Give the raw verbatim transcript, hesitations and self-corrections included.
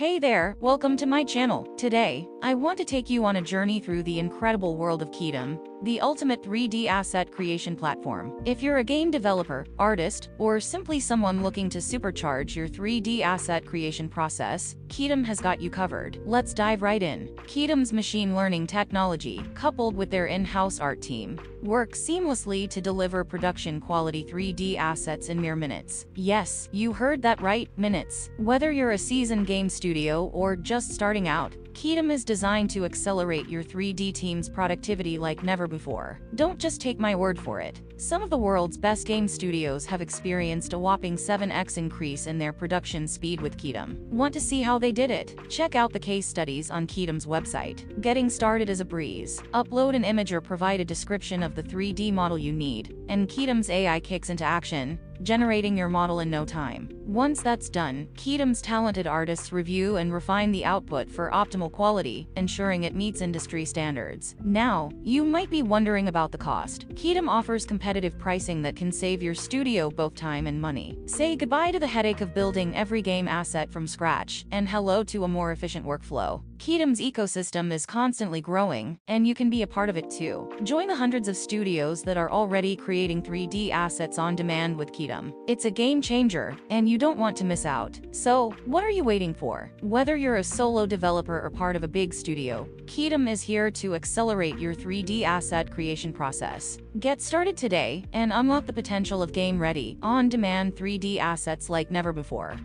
Hey there, welcome to my channel. Today, I want to take you on a journey through the incredible world of Kaedim, the ultimate three D asset creation platform. If you're a game developer, artist, or simply someone looking to supercharge your three D asset creation process, Kaedim has got you covered. Let's dive right in. Kaedim three D's machine learning technology, coupled with their in-house art team, work seamlessly to deliver production quality three D assets in mere minutes. Yes, you heard that right, minutes. Whether you're a seasoned game studio or just starting out, Kaedim is designed to accelerate your three D team's productivity like never before. Don't just take my word for it. Some of the world's best game studios have experienced a whopping seven X increase in their production speed with Kaedim. Want to see how they did it? Check out the case studies on Kaedim three D's website. Getting started is a breeze. Upload an image or provide a description of the three D model you need, and Kaedim three D's A I kicks into action, generating your model in no time. Once that's done, Kaedim three D's talented artists review and refine the output for optimal quality, ensuring it meets industry standards. Now, you might be wondering about the cost. Kaedim offers competitive Competitive pricing that can save your studio both time and money. Say goodbye to the headache of building every game asset from scratch, and hello to a more efficient workflow. Kaedim three D's ecosystem is constantly growing, and you can be a part of it too. Join the hundreds of studios that are already creating three D assets on demand with Kaedim. It's a game changer, and you don't want to miss out. So, what are you waiting for? Whether you're a solo developer or part of a big studio, Kaedim is here to accelerate your three D asset creation process. Get started today and unlock the potential of game-ready, on-demand three D assets like never before.